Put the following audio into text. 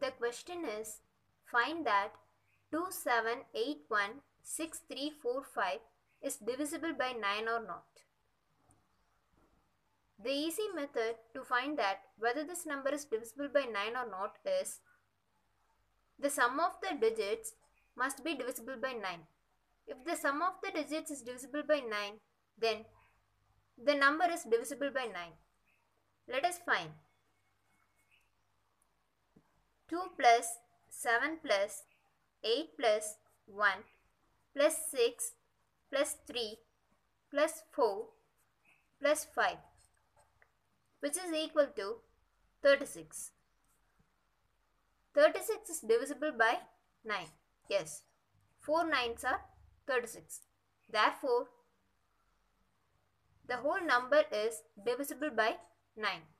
The question is, find that 27816345 is divisible by 9 or not. The easy method to find that whether this number is divisible by 9 or not is, the sum of the digits must be divisible by 9. If the sum of the digits is divisible by 9, then the number is divisible by 9. Let us find 2 plus 7 plus 8 plus 1 plus 6 plus 3 plus 4 plus 5, which is equal to 36. 36 is divisible by 9. Yes, 4 9s are 36. Therefore, the whole number is divisible by 9.